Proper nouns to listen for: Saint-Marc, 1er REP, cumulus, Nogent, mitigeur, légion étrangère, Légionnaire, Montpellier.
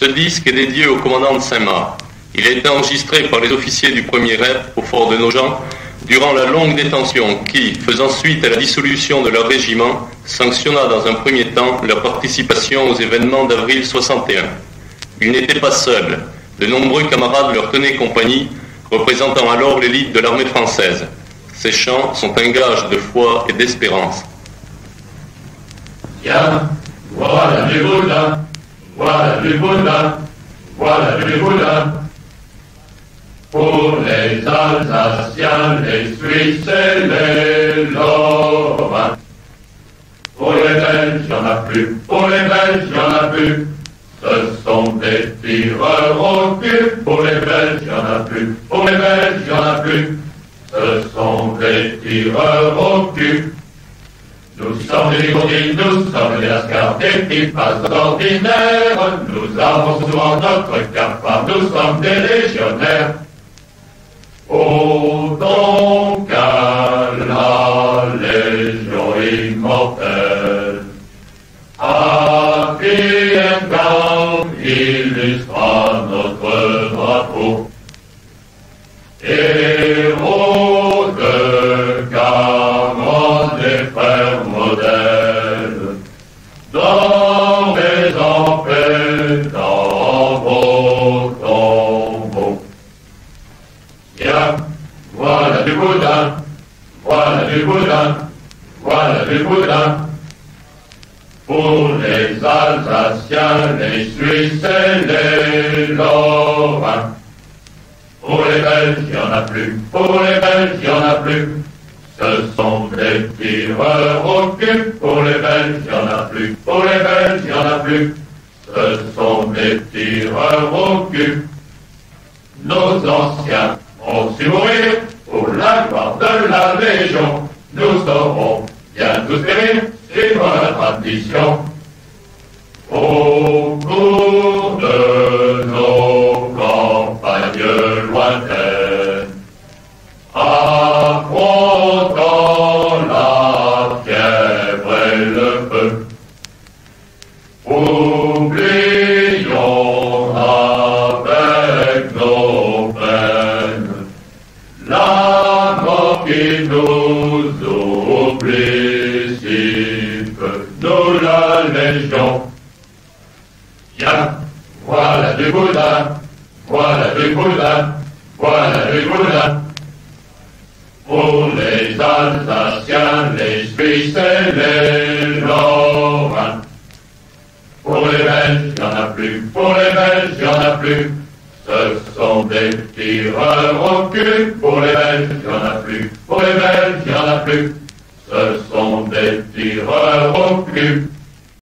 Ce disque est dédié au commandant de Saint-Marc. Il a été enregistré par les officiers du 1er REP au fort de Nogent durant la longue détention qui, faisant suite à la dissolution de leur régiment, sanctionna dans un premier temps leur participation aux événements d'avril 61. Ils n'étaient pas seuls. De nombreux camarades leur tenaient compagnie, représentant alors l'élite de l'armée française. Ces chants sont un gage de foi et d'espérance. Tiens, voilà les Gaulois, voilà les Gaulois, voilà les Gaulois. Pour les Alsaciens, les Suisses et les Lorrains. Pour les Belges, il n'y en a plus, pour les Belges, il n'y en a plus. Ce sont des tireurs au cul, pour les Belges, il n'y en a plus, pour les Belges, il n'y en a plus. Ce sont des tireurs au cul. Nous sommes des gourdis, nous sommes des lascars, des petits pas ordinaires. Nous avons souvent notre capa, nous sommes des légionnaires. Oh donc à la Légion immortelle, à qui un camp illustra notre drapeau. Héros de gamins des frères modèles, dormez en paix dans vos tombeaux. Tiens, voilà du boudin, voilà du boudin, voilà du boudin. Pour les Alsaciens, les Suisses et les Lorrains. Pour les Belges, il n'y en a plus, pour les Belges, il n'y en a plus. Ce sont des tireurs au cul, pour les Belges, il n'y en a plus, pour les Belges, il n'y en a plus. Ce sont des tireurs au cul. Nos anciens ont su mourir pour la gloire de la Légion. Nous saurons bien tous périr, suivre la tradition. Au cours de nos campagnes lointaines, affrontant la fièvre et le feu, oublions avec nos peines la mort qui nous oublie si peu, nous la Légion. Voilà du boudin, voilà du boudin, voilà du boudin. Pour les Alsaciens, les Suisses et les Lorrains. Pour les Belges, il n'y en a plus, pour les Belges, il n'y en a plus. Ce sont des tireurs au cul, pour les Belges, il n'y en a plus, pour les Belges, il n'y en a plus. Ce sont des tireurs au cul.